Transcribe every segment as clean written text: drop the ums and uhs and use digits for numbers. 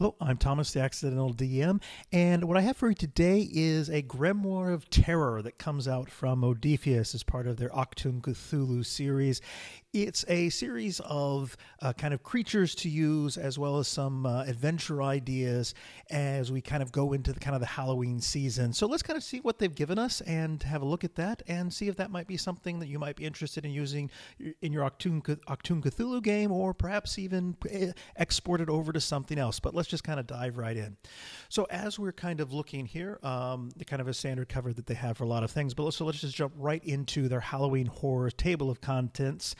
Hello, I'm Thomas, the Accidental DM, and what I have for you today is a Grimoire of Terror that comes out from Modiphius as part of their Achtung! Cthulhu series. It's a series of kind of creatures to use, as well as some adventure ideas as we kind of go into the Halloween season. So let's kind of see what they've given us and have a look at that and see if that might be something that you might be interested in using in your Achtung! Cthulhu game, or perhaps even export it over to something else. But let's just kind of dive right in. So as we're kind of looking here, the kind of a standard cover that they have for a lot of things, but let's just jump right into their Halloween horror table of contents.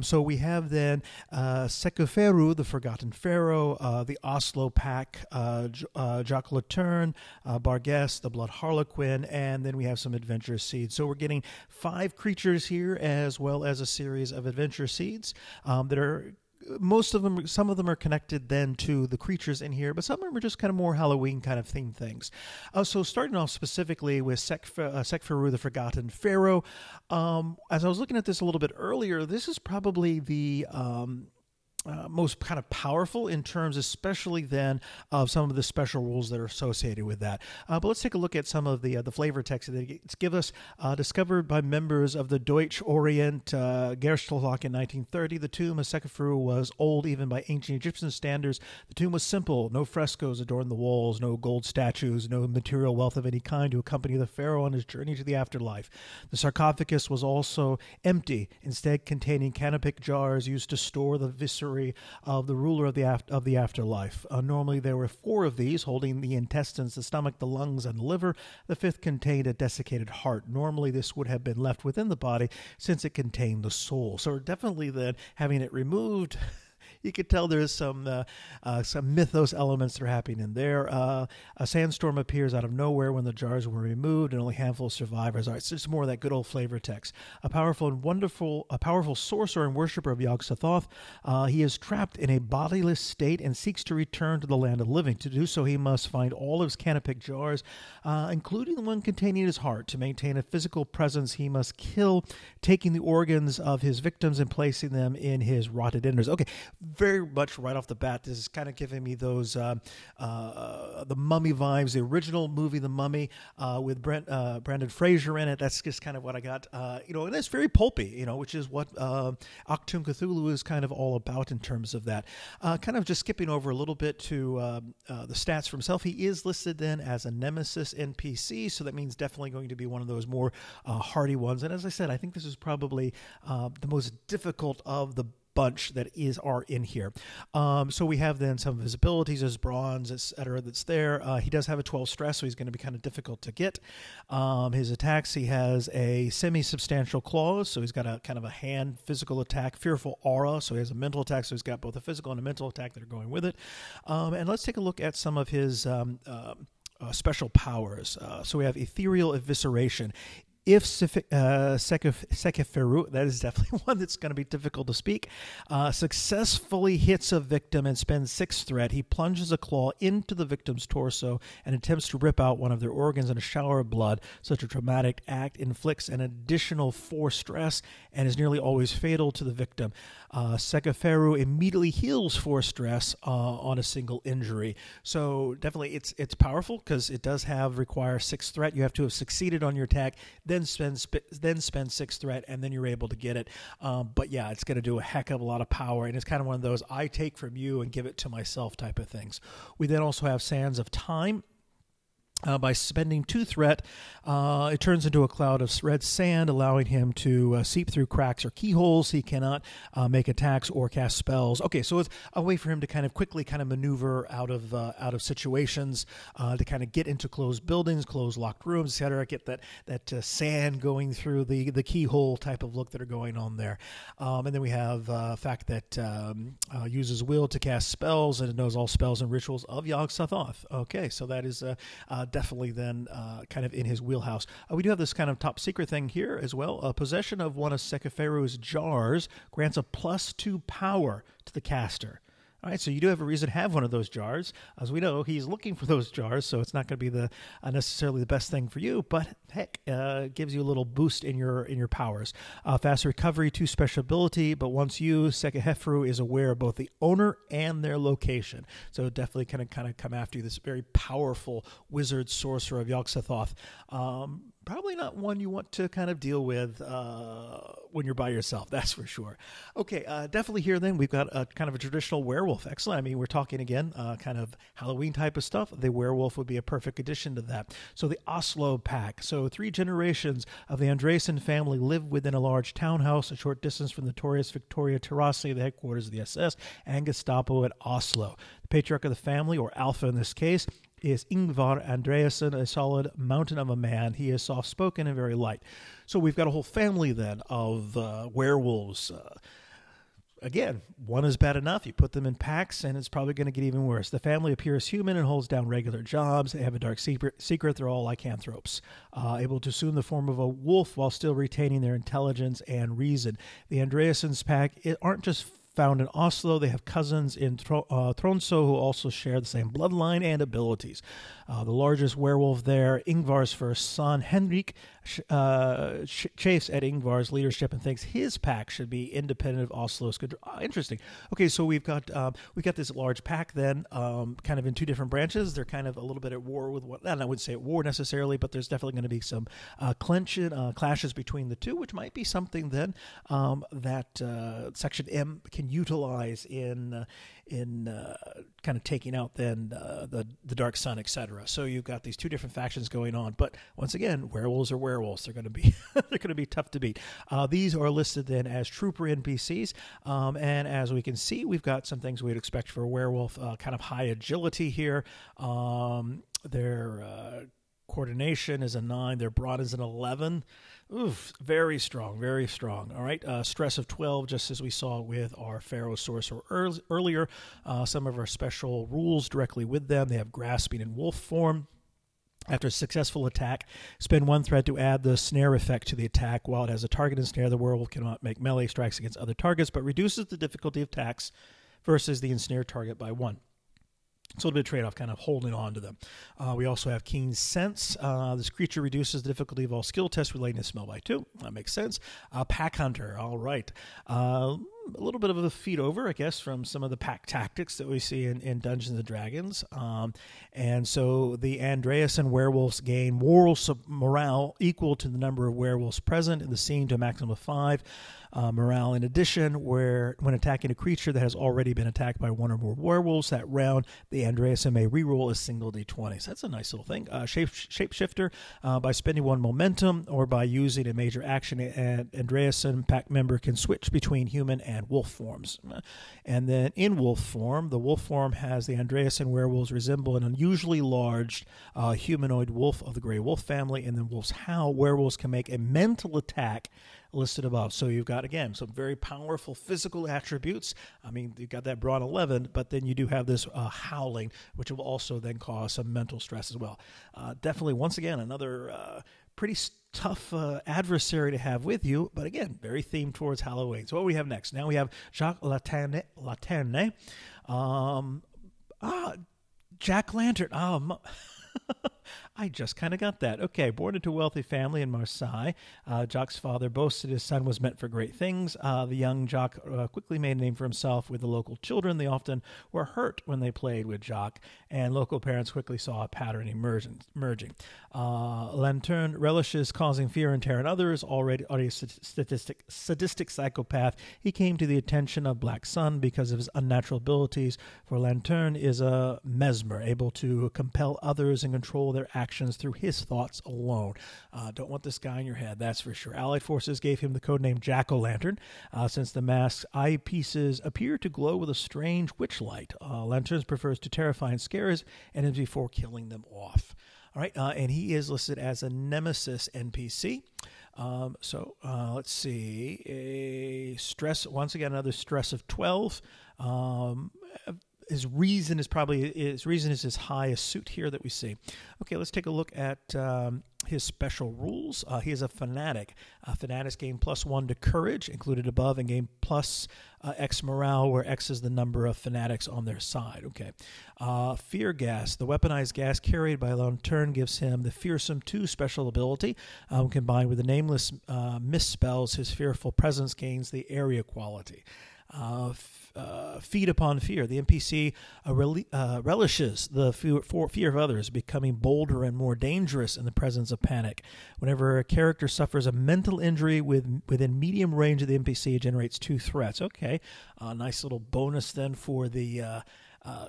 So we have then Sekheferu, the Forgotten Pharaoh, the Oslo Pack, Jack-o'-Lantern, Barghest, the Blood Harlequin, and then we have some adventure seeds. So we're getting 5 creatures here, as well as a series of adventure seeds that are... most of them, some of them are connected then to the creatures in here, but some of them are just kind of more Halloween kind of themed things. So starting off specifically with Sekheferu, the Forgotten Pharaoh. As I was looking at this a little bit earlier, this is probably the... most kind of powerful in terms, especially then, of some of the special rules that are associated with that. But let's take a look at some of the flavor text that it's give us. Discovered by members of the Deutsch-Orient Gesellschaft in 1930, the tomb of Sekheferu was old even by ancient Egyptian standards. The tomb was simple. No frescoes adorned the walls, no gold statues, no material wealth of any kind to accompany the pharaoh on his journey to the afterlife. The sarcophagus was also empty, instead containing canopic jars used to store the viscera of the ruler of the afterlife. Normally there were 4 of these, holding the intestines, the stomach, the lungs, and the liver. The 5th contained a desiccated heart. Normally this would have been left within the body, since it contained the soul. So definitely then, having it removed... you could tell there's some mythos elements that are happening in there. A sandstorm appears out of nowhere when the jars were removed, and only a handful of survivors. All right, so it's more of that good old flavor text. A powerful sorcerer and worshiper of Yog-Sothoth. He is trapped in a bodiless state and seeks to return to the land of living. To do so, he must find all of his canopic jars, including the one containing his heart. To maintain a physical presence, he must kill, taking the organs of his victims and placing them in his rotted innards. Okay. Very much right off the bat, this is kind of giving me those the Mummy vibes, the original movie The Mummy, with Brandon Fraser in it. That's just kind of what I got, you know, and it's very pulpy, you know, which is what Achtung! Cthulhu is kind of all about in terms of that. Kind of just skipping over a little bit to the stats for himself. He is listed then as a nemesis NPC, so that means definitely going to be one of those more hardy ones. And as I said, I think this is probably the most difficult of the bunch that are in here. So we have then some of his abilities, his bronze, etc. that's there. He does have a 12 stress, so he's going to be kind of difficult to get. His attacks, he has a semi-substantial claws, so he's got a kind of a hand physical attack, fearful aura, so he has a mental attack, so he's got both a physical and a mental attack that are going with it. And let's take a look at some of his special powers. So we have ethereal evisceration. If Sekheferu, that is definitely one that's going to be difficult to speak, successfully hits a victim and spends 6 threat, he plunges a claw into the victim's torso and attempts to rip out one of their organs in a shower of blood. Such a traumatic act inflicts an additional 4 stress and is nearly always fatal to the victim. Sekheferu immediately heals 4 stress on a single injury. So definitely it's powerful, because it does require 6 threat. You have to have succeeded on your attack, then spend 6 threat, and then you're able to get it. But yeah, it's going to do a heck of a lot of power, and it's kind of one of those I take from you and give it to myself type of things. We then also have Sands of Time. By spending 2 threat, it turns into a cloud of red sand, allowing him to seep through cracks or keyholes. He cannot make attacks or cast spells. Okay, so it's a way for him to kind of quickly kind of maneuver out of situations, to kind of get into closed buildings, closed locked rooms, etc. Get that sand going through the keyhole type of look that are going on there. And then we have fact that uses will to cast spells and knows all spells and rituals of Yog-Sothoth. Okay, so that is definitely then kind of in his wheelhouse. We do have this kind of top secret thing here as well. Possession of one of Sekheferu's jars grants a +2 power to the caster. All right, so you do have a reason to have one of those jars. As we know, he's looking for those jars, so it's not going to be the necessarily the best thing for you, but heck, gives you a little boost in your powers. Fast recovery, 2 special ability, but once used, Sekheferu is aware of both the owner and their location. So definitely kind of come after you, this very powerful wizard sorcerer of Yog-Sothoth. Probably not one you want to kind of deal with when you're by yourself, that's for sure. Okay, definitely here then we've got a kind of a traditional werewolf. Excellent. I mean, we're talking again kind of Halloween type of stuff. The werewolf would be a perfect addition to that. So the Oslo Pack. So 3 generations of the Andreasen family live within a large townhouse a short distance from the notorious Victoria Terrassi, the headquarters of the SS and Gestapo at Oslo. The patriarch of the family, or Alpha in this case, is Ingvar Andreasen, a solid mountain of a man. He is soft-spoken and very light. So we've got a whole family then of werewolves. Again, one is bad enough. You put them in packs, and it's probably going to get even worse. The family appears human and holds down regular jobs. They have a dark secret. They're all lycanthropes, able to assume the form of a wolf while still retaining their intelligence and reason. The Andreasen's pack aren't just found in Oslo. They have cousins in Tromso who also share the same bloodline and abilities. The largest werewolf there, Ingvar's first son, Henrik, chafes at Ingvar's leadership and thinks his pack should be independent of Oslo's control. Interesting. Okay, so we've got this large pack then, kind of in 2 different branches. They're kind of a little bit at war with one. I wouldn't say at war necessarily, but there's definitely going to be some clashes between the 2, which might be something then that Section M can utilize in kind of taking out then the Dark Sun, etc. So you've got these 2 different factions going on, but once again, werewolves are werewolves. They're going to be they're going to be tough to beat. These are listed then as trooper NPCs, and as we can see, we've got some things we'd expect for a werewolf. Kind of high agility here. Their coordination is a 9. Their brawn is an 11. Oof, very strong, very strong. All right, stress of 12, just as we saw with our Pharaoh Sorcerer earlier. Some of our special rules directly with them. They have grasping in wolf form. After a successful attack, spend 1 threat to add the snare effect to the attack. While it has a target and snare, the werewolf cannot make melee strikes against other targets, but reduces the difficulty of attacks versus the ensnared target by 1. It's a little bit of trade-off, kind of holding on to them. We also have Keen Sense. This creature reduces the difficulty of all skill tests relating to smell by 2. That makes sense. Pack Hunter, all right. A little bit of a feed over, I guess, from some of the pack tactics that we see in Dungeons & Dragons. And so the Andreasen werewolves gain morale equal to the number of werewolves present in the scene to a maximum of 5. Morale in addition, when attacking a creature that has already been attacked by 1 or more werewolves that round, the Andreasen may reroll a single d20. So that's a nice little thing. Shapeshifter, by spending 1 momentum or by using a major action, an Andreasen pack member can switch between human and wolf forms. And then in wolf form, the wolf form has the Andreasen werewolves resemble an unusually large humanoid wolf of the gray wolf family, and then wolves howl. Werewolves can make a mental attack listed above. So you've got, again, some very powerful physical attributes. I mean, you've got that brawn 11, but then you do have this howling, which will also then cause some mental stress as well. Definitely, once again, another pretty tough adversary to have with you, but again, very themed towards Halloween. So what do we have next? Now we have Jack-o'-Lantern. Jack-o'-Lantern. I just kind of got that. Okay, born into a wealthy family in Marseille, Jacques' father boasted his son was meant for great things. The young Jacques quickly made a name for himself with the local children. They often were hurt when they played with Jacques, and local parents quickly saw a pattern emerging. Lantern relishes causing fear and terror in others. Already a sadistic psychopath, he came to the attention of Black Sun because of his unnatural abilities, for Lantern is a mesmer, able to compel others and control their actions through his thoughts alone. Don't want this guy in your head, that's for sure. Allied forces gave him the codename Jack-o'-Lantern, since the mask's eyepieces appear to glow with a strange witch light. Lanterns prefers to terrify and scare his enemies before killing them off. All right, and he is listed as a nemesis NPC. Let's see. A stress, once again, another stress of 12. his reason is as high as suit here that we see. Okay, let's take a look at his special rules. He is a fanatic. Fanatics gain +1 to courage, included above, and gain plus X morale, where X is the number of fanatics on their side. Okay. Fear gas. The weaponized gas carried by Lantern gives him the Fearsome 2 special ability. Combined with the nameless misspells, his fearful presence gains the area quality. Feed upon fear. The NPC relishes the fear of others, becoming bolder and more dangerous in the presence of panic. Whenever a character suffers a mental injury within medium range of the NPC, it generates 2 threats. Okay, nice little bonus then for the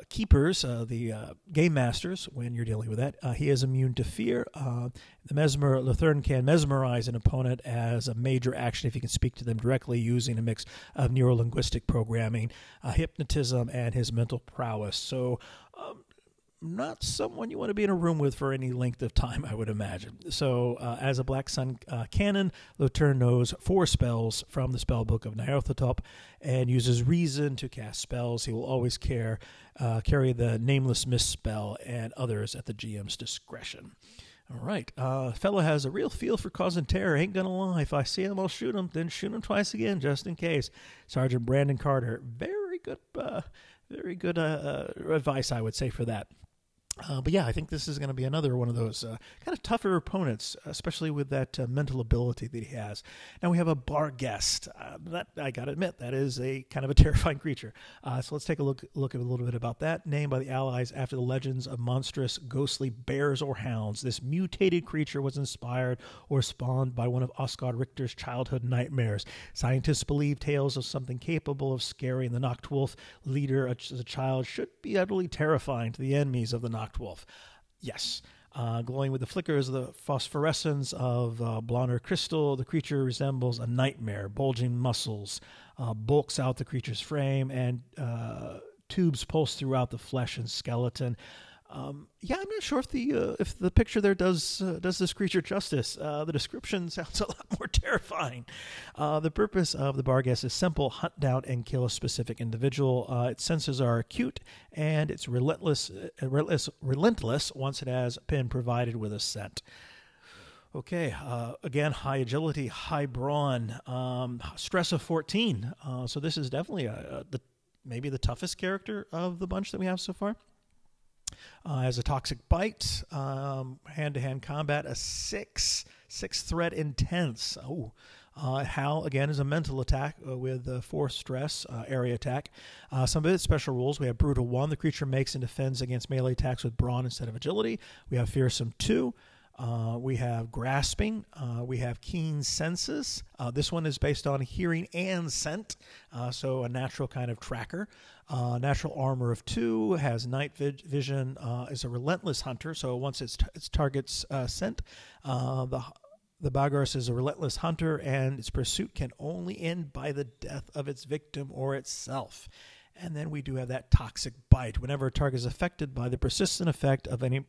keepers, the game masters, when you're dealing with that. He is immune to fear. The Lethern can mesmerize an opponent as a major action if he can speak to them directly using a mix of neurolinguistic programming, hypnotism, and his mental prowess. So, not someone you want to be in a room with for any length of time, I would imagine. So, as a Black Sun canon, Lothair knows 4 spells from the spellbook of Nyarlathotep and uses reason to cast spells. He will always carry the nameless misspell and others at the GM's discretion. All right. Fella has a real feel for causing terror. Ain't gonna lie. If I see him, I'll shoot him. Then shoot him twice again, just in case. Sergeant Brandon Carter. Very good advice, I would say, for that. But yeah, I think this is going to be another one of those kind of tougher opponents, especially with that mental ability that he has. Now we have a Barghest. That, I got to admit, that is a kind of a terrifying creature. So let's take a look at a little bit about that. Named by the Allies after the legends of monstrous, ghostly bears or hounds, this mutated creature was inspired or spawned by one of Oscar Richter's childhood nightmares. Scientists believe tales of something capable of scaring the Nachtwölfe leader as a child should be utterly terrifying to the enemies of the Nachtwölfe. Yes. Glowing with the flickers of the phosphorescence of blonder crystal, the creature resembles a nightmare. Bulging muscles bulks out the creature's frame, and tubes pulse throughout the flesh and skeleton. Yeah, I'm not sure if the picture there does this creature justice. The description sounds a lot more terrifying. The purpose of the Barghest is simple: hunt down and kill a specific individual. Its senses are acute, and it's relentless once it has been provided with a scent. Okay, again, high agility, high brawn, stress of 14. So this is definitely maybe the toughest character of the bunch that we have so far. As a toxic bite, hand-to-hand combat, a 6 threat intense. Oh, Hal again is a mental attack with 4 stress, area attack. Some of its special rules: we have brutal 1, the creature makes and defends against melee attacks with brawn instead of agility. We have fearsome 2. We have grasping. We have keen senses. This one is based on hearing and scent, so a natural kind of tracker. Natural armor of 2, has night vision, is a relentless hunter, so once its target's scent, the Barghest is a relentless hunter, and its pursuit can only end by the death of its victim or itself. And then we do have that toxic bite. Whenever a target is affected by the persistent effect of any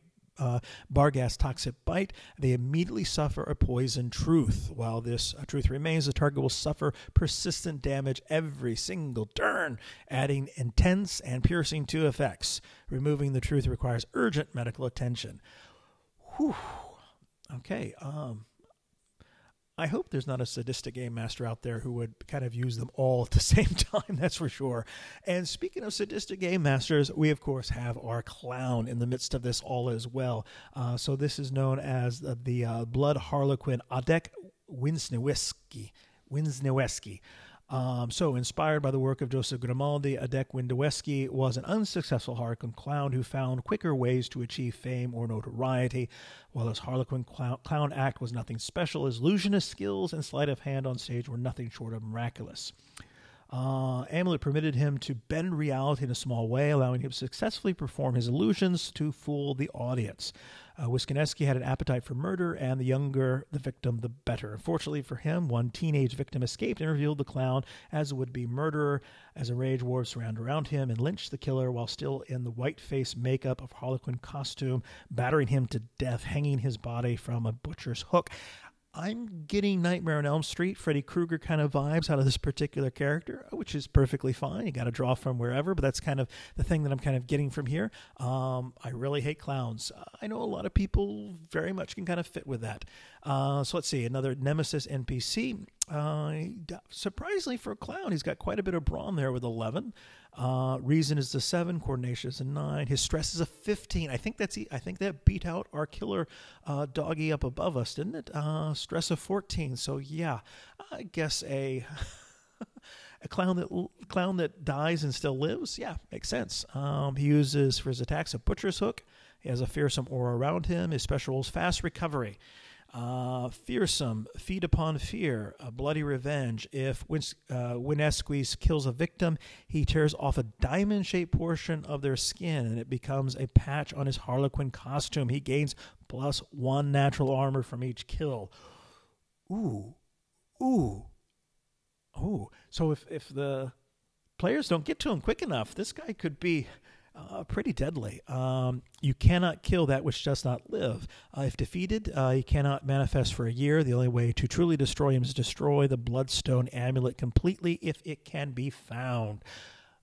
Barghest toxic bite, they immediately suffer a poison truth. While this truth remains, the target will suffer persistent damage every single turn, adding intense and piercing 2 effects. Removing the truth requires urgent medical attention. Whew. Okay, I hope there's not a sadistic game master out there who would kind of use them all at the same time, that's for sure. And speaking of sadistic game masters, we, of course, have our clown in the midst of this all as well. So this is known as the Blood Harlequin, Adek Wiśniewski. So inspired by the work of Joseph Grimaldi, Adek Wiśniewski was an unsuccessful Harlequin clown who found quicker ways to achieve fame or notoriety. While his Harlequin clown act was nothing special, his illusionist skills and sleight of hand on stage were nothing short of miraculous. Amulet permitted him to bend reality in a small way, allowing him to successfully perform his illusions to fool the audience. Wiśniewski had an appetite for murder, and the younger the victim, the better. Unfortunately for him, one teenage victim escaped and revealed the clown as a would-be murderer. As a rage, wolves surround around him and lynch the killer while still in the white-face makeup of Harlequin costume, battering him to death, hanging his body from a butcher's hook. I'm getting Nightmare on Elm Street, Freddy Krueger kind of vibes out of this particular character, which is perfectly fine. You got to draw from wherever, but that's kind of the thing that I'm kind of getting from here. I really hate clowns. I know a lot of people very much can kind of fit with that. So let's see, another Nemesis NPC. Surprisingly for a clown, he's got quite a bit of brawn there with 11. Reason is a 7, coordination is a 9. His stress is a 15. I think that beat out our killer doggy up above us, didn't it? Stress of 14. So yeah, I guess a clown that dies and still lives. Yeah, makes sense. He uses for his attacks a butcher's hook. He has a fearsome aura around him. His special role is fast recovery. Fearsome, feed upon fear, a bloody revenge. If Winesqueeze kills a victim, he tears off a diamond-shaped portion of their skin, and it becomes a patch on his Harlequin costume. He gains +1 natural armor from each kill. Ooh. So if the players don't get to him quick enough, this guy could be... pretty deadly. You cannot kill that which does not live. If defeated, he cannot manifest for a year. The only way to truly destroy him is to destroy the Bloodstone Amulet completely if it can be found.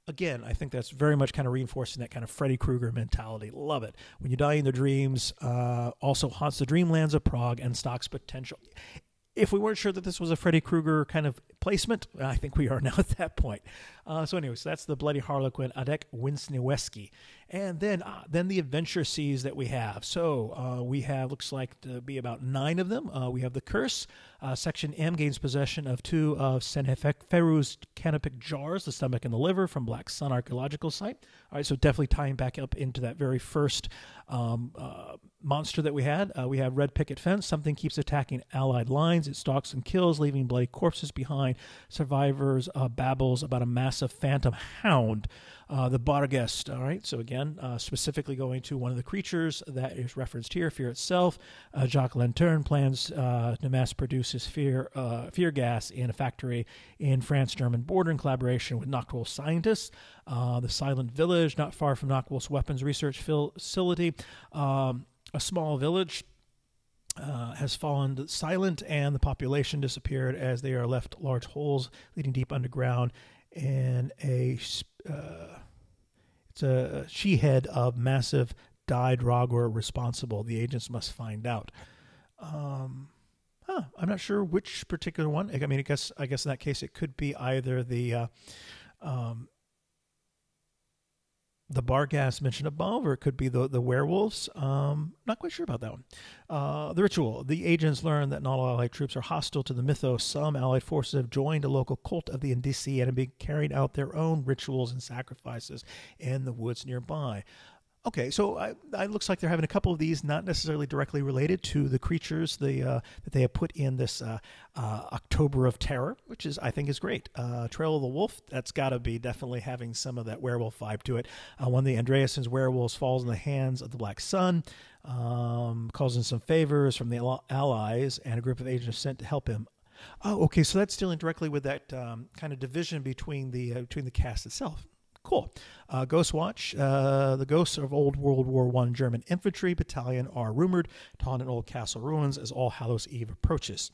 Again, I think that's very much kind of reinforcing that kind of Freddy Krueger mentality. Love it. When you die in the dreams, also haunts the dreamlands of Prague and stalks potential. If we weren't sure that this was a Freddy Krueger kind of placement, I think we are now at that point. So anyway, so that's the Bloody Harlequin, Adek Wiśniewski. And then the adventure seas that we have. So we have, looks like to be about 9 of them. We have the Curse. Section M gains possession of 2 of Sekheferu's canopic jars, the stomach and the liver, from Black Sun archaeological site. All right, so definitely tying back up into that very first monster that we had. We have Red Picket Fence. Something keeps attacking allied lines. It stalks and kills, leaving bloody corpses behind. Survivors babbles about a massive phantom hound. The Barghest. All right, so again, specifically going to one of the creatures that is referenced here, fear itself. Jack-o'-Lantern plans to mass produce his fear gas in a factory in France-German border in collaboration with Nachtwölfe scientists. The Silent Village, not far from Nachtwölfe's weapons research facility. A small village has fallen silent and the population disappeared as they are left large holes leading deep underground and it's a she-head of massive Dai-Drog were responsible. The agents must find out. I'm not sure which particular one. I mean, I guess in that case it could be either the Barghest mentioned above, or it could be the werewolves. Not quite sure about that one. The Ritual. The agents learn that not all allied troops are hostile to the mythos. Some allied forces have joined a local cult of the Indisi and have been carrying out their own rituals and sacrifices in the woods nearby. Okay, so it looks like they're having a couple of these not necessarily directly related to the creatures that they have put in this October of Terror, which is I think is great. Trail of the Wolf, that's got to be definitely having some of that werewolf vibe to it. One of the Andreasen's werewolves falls in the hands of the Black Sun, causing some favors from the allies, and a group of agents sent to help him. Oh, okay, so that's dealing directly with that kind of division between the cast itself. Cool. Ghost Watch. The ghosts of old World War I German infantry battalion are rumored to haunt an old castle ruins as All Hallows Eve approaches.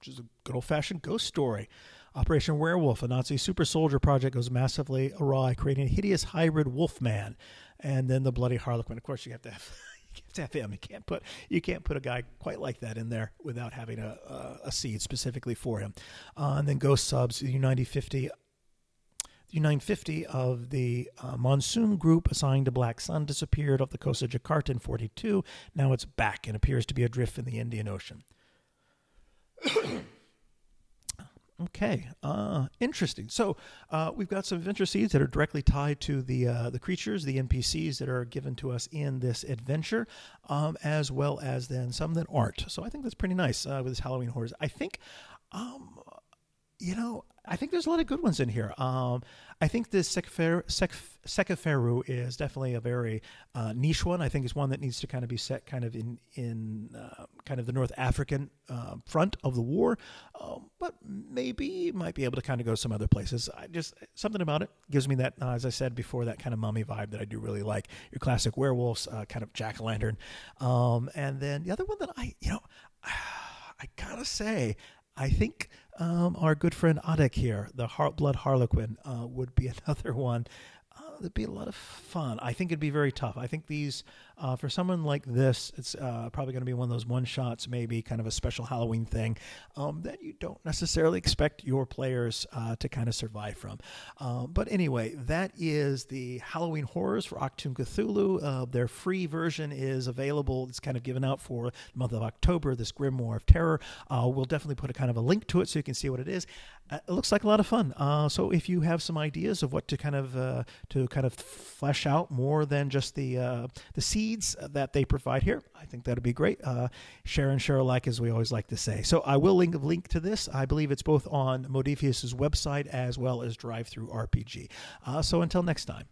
Just a good old-fashioned ghost story. Operation Werewolf, a Nazi super soldier project, goes massively awry, creating a hideous hybrid wolfman. And then the Bloody Harlequin. Of course, you have to have him. You can't put a guy quite like that in there without having a seed specifically for him. And then Ghost Subs, the U950. The U950 of the Monsoon group assigned to Black Sun disappeared off the coast of Jakarta in 1942. Now it's back and appears to be adrift in the Indian Ocean. Okay, interesting. So we've got some adventure seeds that are directly tied to the creatures, the NPCs that are given to us in this adventure, as well as then some that aren't. So I think that's pretty nice with this Halloween Horrors. I think... you know, I think there's a lot of good ones in here. I think this Sekheferu is definitely a very niche one. I think it's one that needs to kind of be set kind of in kind of the North African front of the war, but maybe might be able to kind of go some other places. I just, something about it gives me that, as I said before, that kind of mummy vibe that I do really like. Your classic werewolves, kind of Jack-o'-Lantern. And then the other one that I gotta say, I think our good friend Adek here, the Blood Harlequin, would be another one. That'd be a lot of fun. I think it'd be very tough. I think these, for someone like this, it's probably going to be one of those one-shots, maybe kind of a special Halloween thing that you don't necessarily expect your players to kind of survive from. But anyway, that is the Halloween Horrors for Achtung! Cthulhu. Their free version is available. It's kind of given out for the month of October, this Grimoire of Terror. We'll definitely put a kind of a link to it so you can see what it is. It looks like a lot of fun. So if you have some ideas of what to kind of flesh out more than just the seeds that they provide here, I think that'd be great. Share and share alike, as we always like to say. So I will link to this. I believe it's both on Modiphius's website as well as Drive Through RPG. So until next time.